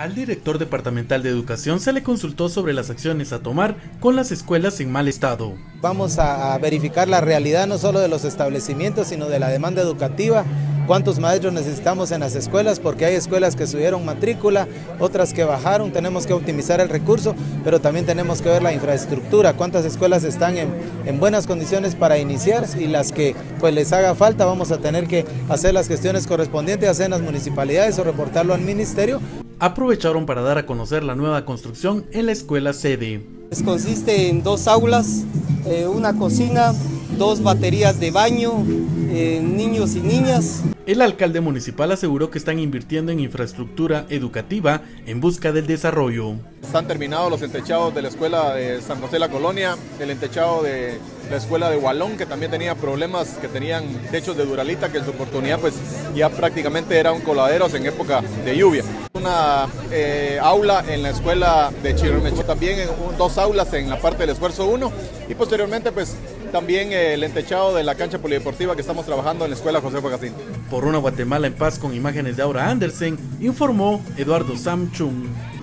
Al director departamental de educación se le consultó sobre las acciones a tomar con las escuelas en mal estado. Vamos a verificar la realidad no solo de los establecimientos, sino de la demanda educativa. ¿Cuántos maestros necesitamos en las escuelas? Porque hay escuelas que subieron matrícula, otras que bajaron. Tenemos que optimizar el recurso, pero también tenemos que ver la infraestructura. ¿Cuántas escuelas están en buenas condiciones para iniciar? Y las que pues les haga falta, vamos a tener que hacer las gestiones correspondientes, hacer en las municipalidades o reportarlo al ministerio. Aprovecharon para dar a conocer la nueva construcción en la escuela sede. Consiste en 2 aulas, una cocina, 2 baterías de baño, niños y niñas. El alcalde municipal aseguró que están invirtiendo en infraestructura educativa en busca del desarrollo. Están terminados los entechados de la escuela de San José de la Colonia, el entechado de la escuela de Hualón, que también tenía problemas, que tenían techos de Duralita, que en su oportunidad pues ya prácticamente eran coladeros en época de lluvia. Una aula en la escuela de Chirromechó, también 2 aulas en la parte del esfuerzo 1 y posteriormente pues también el entechado de la cancha polideportiva que estamos trabajando en la escuela José Facasín. Por una Guatemala en paz con imágenes de Aura Andersen, informó Eduardo Sam Chun.